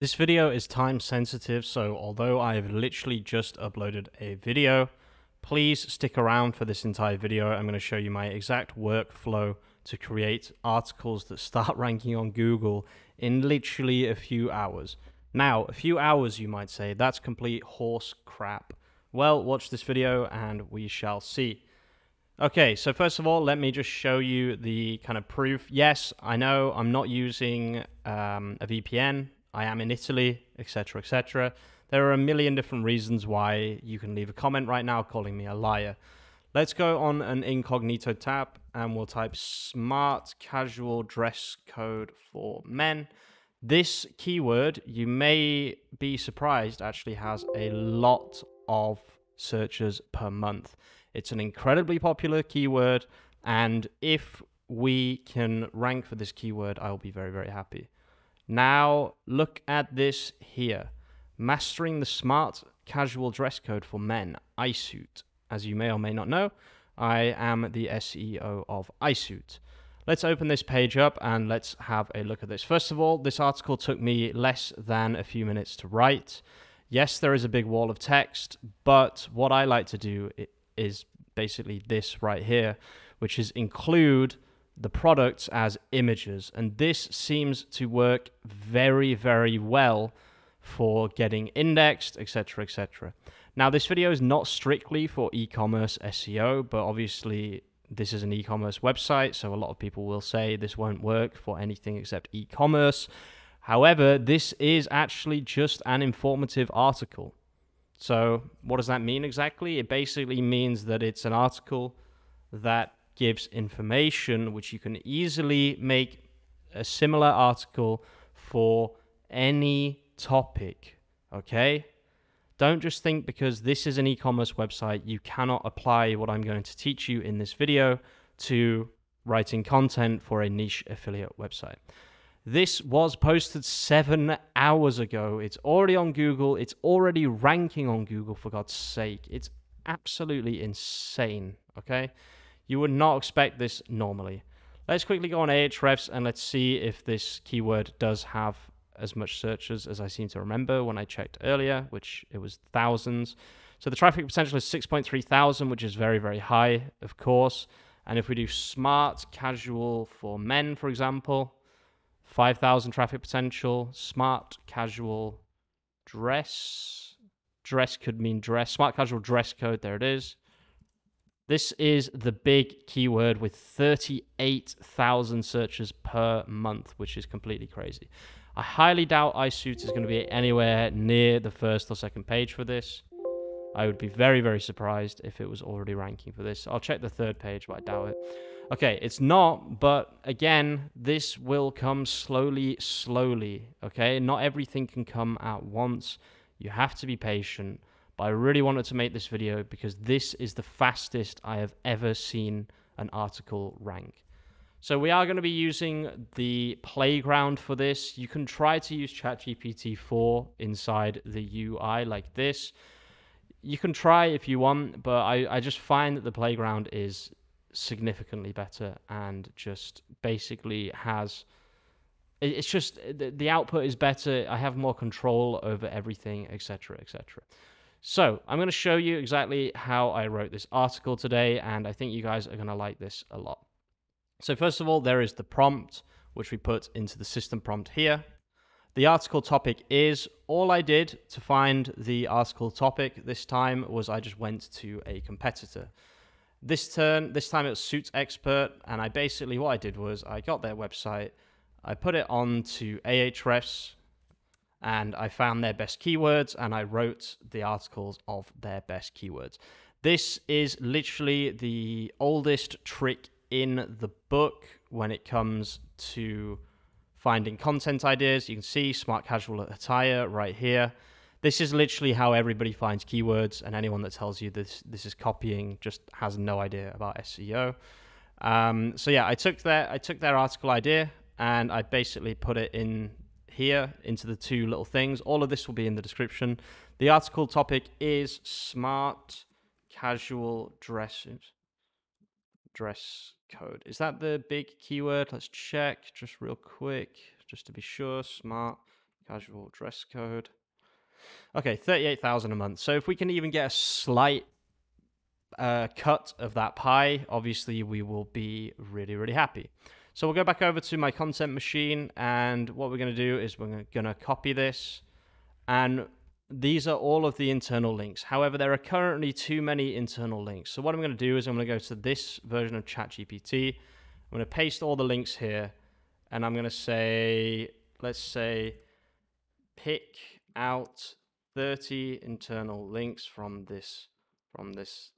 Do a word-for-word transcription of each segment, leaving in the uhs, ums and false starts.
This video is time sensitive, so although I have literally just uploaded a video, please stick around for this entire video. I'm going to show you my exact workflow to create articles that start ranking on Google in literally a few hours. Now, a few hours, you might say, that's complete horse crap. Well, watch this video and we shall see. Okay, so first of all, let me just show you the kind of proof. Yes, I know I'm not using um, a V P N. I am in Italy, et cetera, et cetera. There are a million different reasons why you can leave a comment right now calling me a liar. Let's go on an incognito tab and we'll type smart casual dress code for men. This keyword, you may be surprised, actually has a lot of searches per month. It's an incredibly popular keyword, and if we can rank for this keyword, I'll be very, very happy. Now, look at this here. Mastering the smart casual dress code for men, iSuit. As you may or may not know, I am the S E O of iSuit. Let's open this page up and let's have a look at this. First of all, this article took me less than a few minutes to write. Yes, there is a big wall of text, but what I like to do is basically this right here, which is include the products as images, and this seems to work very, very well for getting indexed, etc, et cetera. Now, this video is not strictly for e-commerce S E O, but obviously this is an e-commerce website, so a lot of people will say this won't work for anything except e-commerce. However, this is actually just an informative article. So what does that mean exactly? It basically means that it's an article that gives information which you can easily make a similar article for any topic, okay? Don't just think because this is an e-commerce website, you cannot apply what I'm going to teach you in this video to writing content for a niche affiliate website. This was posted seven hours ago. It's already on Google. It's already ranking on Google, for God's sake. It's absolutely insane, okay? You would not expect this normally. Let's quickly go on Ahrefs and let's see if this keyword does have as much searches as I seem to remember when I checked earlier, which it was thousands. So the traffic potential is six point three thousand, which is very, very high, of course. And if we do smart casual for men, for example, five thousand traffic potential, smart casual dress. Dress could mean dress. Smart casual dress code, there it is. This is the big keyword with thirty-eight thousand searches per month, which is completely crazy. I highly doubt iSuit is going to be anywhere near the first or second page for this. I would be very, very surprised if it was already ranking for this. I'll check the third page, but I doubt it. Okay, it's not, but again, this will come slowly, slowly, okay? Not everything can come at once. You have to be patient. I really wanted to make this video because this is the fastest I have ever seen an article rank. So we are going to be using the playground for this. You can try to use ChatGPT four inside the U I like this. You can try if you want, but I, I just find that the playground is significantly better and just basically has... It's just the output is better. I have more control over everything, et cetera, et cetera. So I'm going to show you exactly how I wrote this article today, and I think you guys are going to like this a lot. So first of all, there is the prompt, which we put into the system prompt here. The article topic is, all I did to find the article topic this time was I just went to a competitor. This turn, this time it was Suits Expert, and I basically, what I did was I got their website, I put it on to Ahrefs, and I found their best keywords, and I wrote the articles of their best keywords. This is literally the oldest trick in the book when it comes to finding content ideas. You can see smart casual attire right here. This is literally how everybody finds keywords, and anyone that tells you this, this is copying just has no idea about S E O. Um, so yeah, I took their, I took their article idea, and I basically put it in here into the two little things. All of this will be in the description. The article topic is smart casual dress dress code. Is that the big keyword? Let's check just real quick, just to be sure. Smart Casual dress code. Okay, thirty-eight thousand a month. So if we can even get a slight uh, cut of that pie, obviously we will be really, really happy. So we'll go back over to my content machine, and what we're going to do is we're going to copy this, and these are all of the internal links. However, there are currently too many internal links. So what I'm going to do is I'm going to go to this version of ChatGPT. I'm going to paste all the links here, and I'm going to say, let's say, pick out thirty internal links from this from this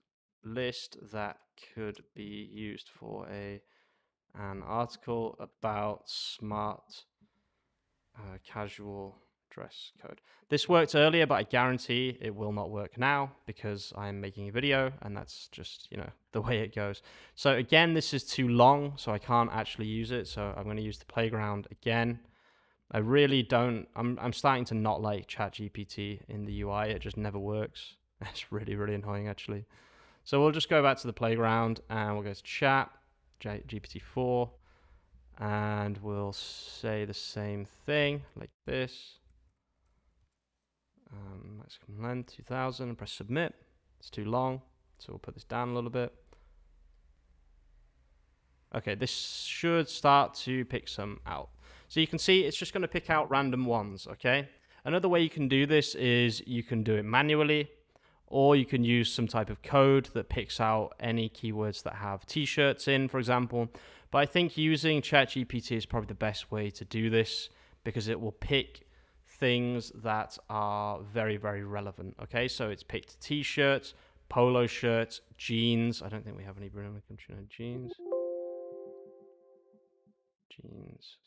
list that could be used for a an article about smart uh, casual dress code. This worked earlier, but I guarantee it will not work now because I'm making a video, and that's just, you know, the way it goes. So again, this is too long, so I can't actually use it. So I'm going to use the playground again. I really don't, I'm, I'm starting to not like ChatGPT in the U I. It just never works. That's really, really annoying, actually. So we'll just go back to the playground, and we'll go to chat, G P T four, and we'll say the same thing like this. Um, let's come in two thousand and press submit. It's too long, so we'll put this down a little bit. Okay, this should start to pick some out. So you can see it's just going to pick out random ones, okay? Another way you can do this is you can do it manually, or you can use some type of code that picks out any keywords that have t-shirts in, for example. But I think using ChatGPT is probably the best way to do this, because it will pick things that are very, very relevant, okay? So it's picked t-shirts, polo shirts, jeans. I don't think we have any Brunello Cucinelli jeans. Jeans.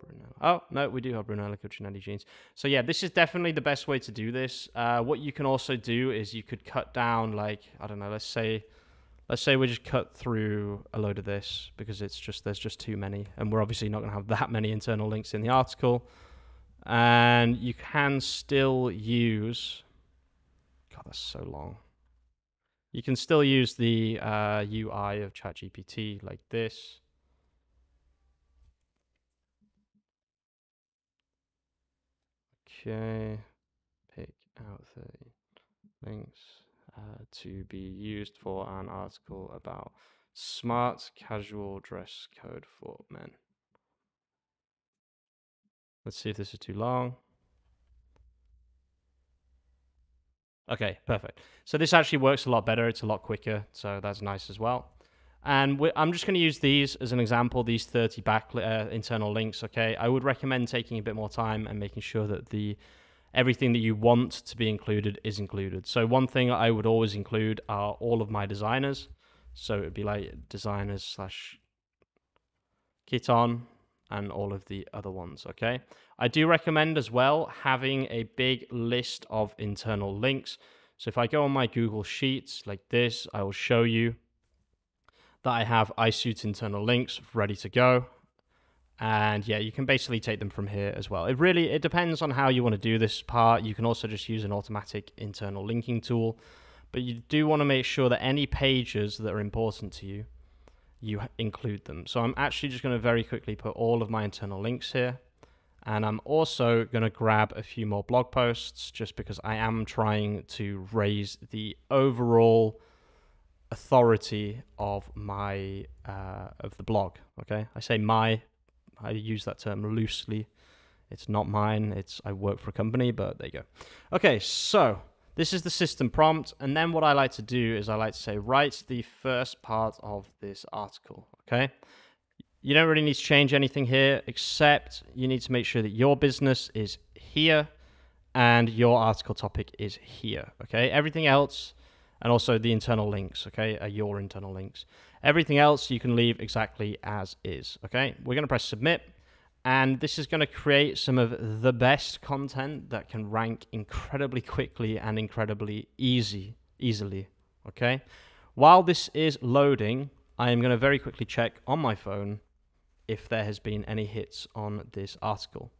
Brunello. Oh, no, we do have Brunello Cucinelli jeans. So yeah, this is definitely the best way to do this. Uh, what you can also do is you could cut down, like, I don't know, let's say, let's say we just cut through a load of this, because it's just, there's just too many, and we're obviously not going to have that many internal links in the article. And you can still use, God, that's so long. You can still use the uh, U I of ChatGPT like this. Okay, pick out thirty links uh, to be used for an article about smart casual dress code for men. Let's see if this is too long. Okay, perfect. So this actually works a lot better. It's a lot quicker, so that's nice as well. And we're, I'm just going to use these as an example, these thirty back uh, internal links, okay? I would recommend taking a bit more time and making sure that the everything that you want to be included is included. So one thing I would always include are all of my designers. So it would be like designers slash Kiton and all of the other ones, okay? I do recommend as well having a big list of internal links. So if I go on my Google Sheets like this, I will show you that I have iSuit internal links ready to go. And yeah, you can basically take them from here as well. It really, it depends on how you want to do this part. You can also just use an automatic internal linking tool, but you do want to make sure that any pages that are important to you, you include them. So I'm actually just going to very quickly put all of my internal links here. And I'm also going to grab a few more blog posts, just because I am trying to raise the overall authority of my uh of the blog, okay? I say my, I use that term loosely. It's not mine. It's, I work for a company, but there you go. Okay, so this is the system prompt, and then what I like to do is I like to say write the first part of this article, okay? You don't really need to change anything here, except you need to make sure that your business is here and your article topic is here, okay? Everything else, and also the internal links, okay, are your internal links. Everything else you can leave exactly as is, okay? We're going to press submit, and this is going to create some of the best content that can rank incredibly quickly and incredibly easy, easily, okay? While this is loading, I am going to very quickly check on my phone if there has been any hits on this article.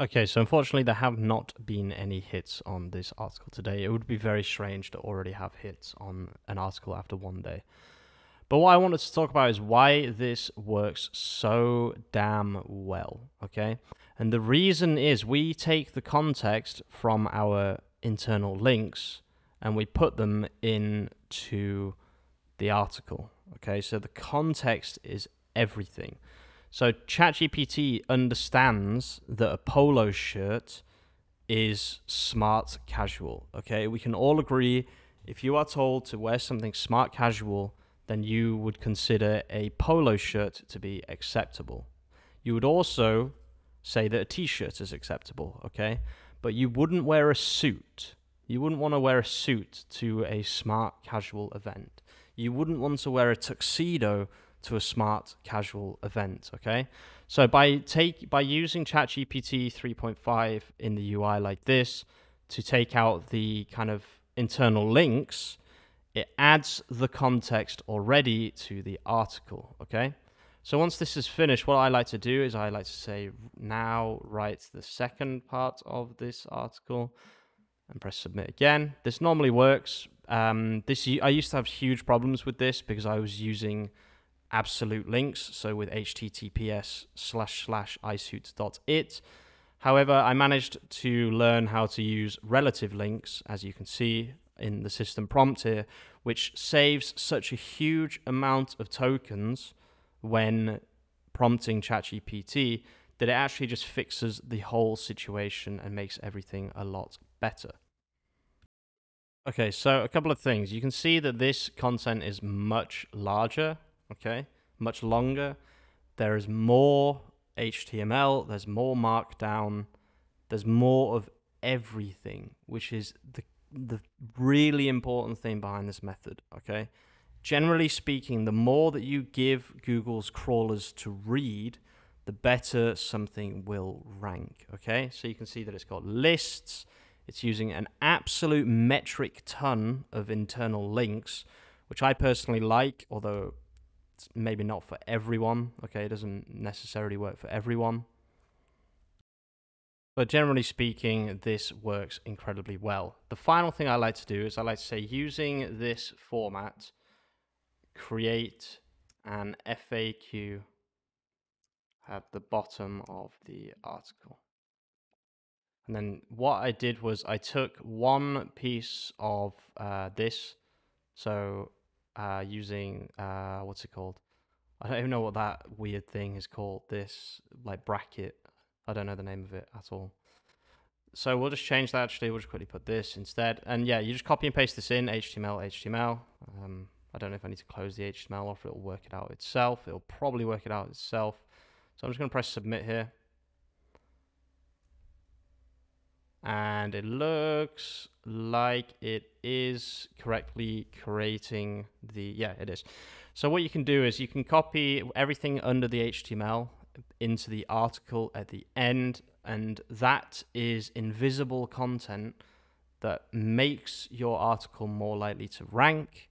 Okay, so unfortunately there have not been any hits on this article today. It would be very strange to already have hits on an article after one day. But what I wanted to talk about is why this works so damn well, okay? And the reason is we take the context from our internal links and we put them into the article. Okay, so the context is everything. So ChatGPT understands that a polo shirt is smart casual. Okay, we can all agree if you are told to wear something smart casual, then you would consider a polo shirt to be acceptable. You would also say that a t-shirt is acceptable, okay? But you wouldn't wear a suit. You wouldn't want to wear a suit to a smart casual event. You wouldn't want to wear a tuxedo to a smart casual event, okay? So by take by using ChatGPT three point five in the U I like this to take out the kind of internal links, it adds the context already to the article, okay? So once this is finished, what I like to do is I like to say, now write the second part of this article and press submit again. This normally works. Um, this I used to have huge problems with this because I was using absolute links, so with H T T P S slash slash isuit dot it. However, I managed to learn how to use relative links, as you can see in the system prompt here, which saves such a huge amount of tokens when prompting ChatGPT that it actually just fixes the whole situation and makes everything a lot better. Okay, so a couple of things. You can see that this content is much larger, okay, much longer. There is more H T M L, there's more markdown, there's more of everything, which is the, the really important thing behind this method, okay? Generally speaking, the more that you give Google's crawlers to read, the better something will rank, okay? So you can see that it's got lists, it's using an absolute metric ton of internal links, which I personally like, although it's maybe not for everyone, okay? It doesn't necessarily work for everyone. But generally speaking, this works incredibly well. The final thing I like to do is I like to say using this format, create an F A Q at the bottom of the article. And then what I did was I took one piece of uh, this, so uh, using, uh, what's it called? I don't even know what that weird thing is called, this like bracket. I don't know the name of it at all. So we'll just change that actually, we'll just quickly put this instead. And yeah, you just copy and paste this in, H T M L, H T M L. Um, I don't know if I need to close the H T M L off, it'll work it out itself. It'll probably work it out itself. So I'm just gonna press submit here. And it looks like it is correctly creating the, yeah, it is. So what you can do is you can copy everything under the H T M L into the article at the end, and that is invisible content that makes your article more likely to rank.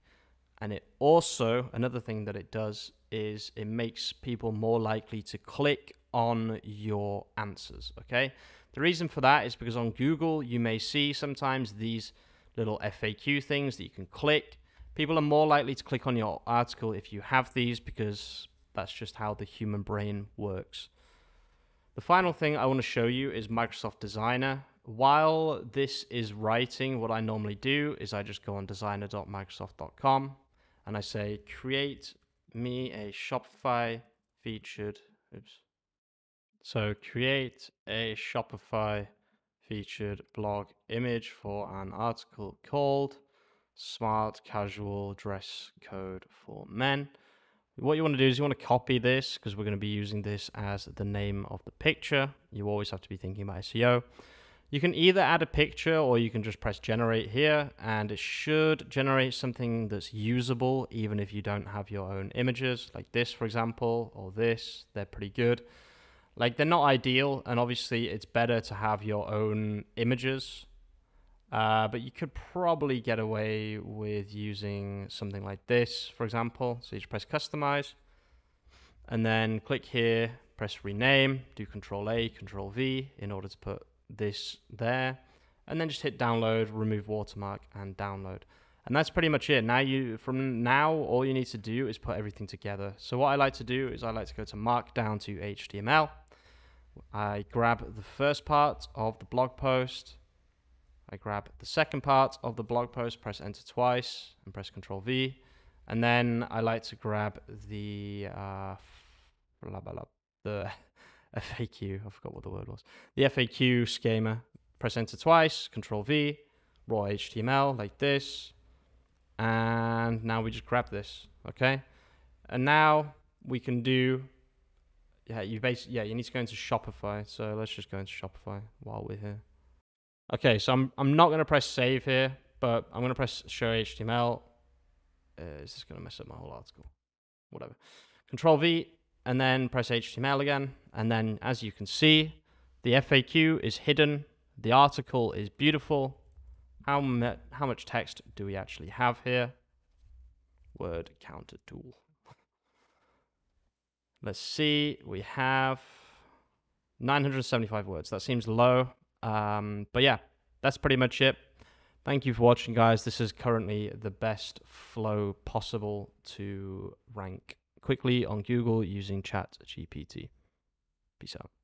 And it also, another thing that it does is it makes people more likely to click on your answers, okay? The reason for that is because on Google, you may see sometimes these little F A Q things that you can click. People are more likely to click on your article if you have these because that's just how the human brain works. The final thing I want to show you is Microsoft Designer. While this is writing, what I normally do is I just go on designer dot microsoft dot com. And I say, create me a Shopify featured, oops. So create a Shopify featured blog image for an article called Smart Casual Dress Code for Men. What you want to do is you want to copy this because we're going to be using this as the name of the picture. You always have to be thinking about S E O. You can either add a picture or you can just press generate here, and it should generate something that's usable even if you don't have your own images, like this for example, or this. They're pretty good. Like they're not ideal, and obviously it's better to have your own images, uh, but you could probably get away with using something like this for example. So you just press customize and then click here, press rename, do control A, control V in order to put this there, and then just hit download, remove watermark and download, and that's pretty much it. Now you from now all you need to do is put everything together. So what I like to do is I like to go to markdown to H T M L, I grab the first part of the blog post. I grab the second part of the blog post, press enter twice and press control V. And then I like to grab the, uh, blah, blah, blah, the F A Q, I forgot what the word was. The F A Q schema, press enter twice, control V, raw H T M L like this. And now we just grab this, okay? And now we can do, yeah, you basically, yeah, you need to go into Shopify. So let's just go into Shopify while we're here. Okay, so I'm, I'm not gonna press save here, but I'm gonna press show H T M L. Uh, is this gonna mess up my whole article? Whatever. Control V and then press H T M L again. And then as you can see, the F A Q is hidden. The article is beautiful. How, how much text do we actually have here? Word counter tool. Let's see, we have nine hundred seventy-five words. That seems low. Um, but yeah, that's pretty much it. Thank you for watching, guys. This is currently the best flow possible to rank quickly on Google using ChatGPT. Peace out.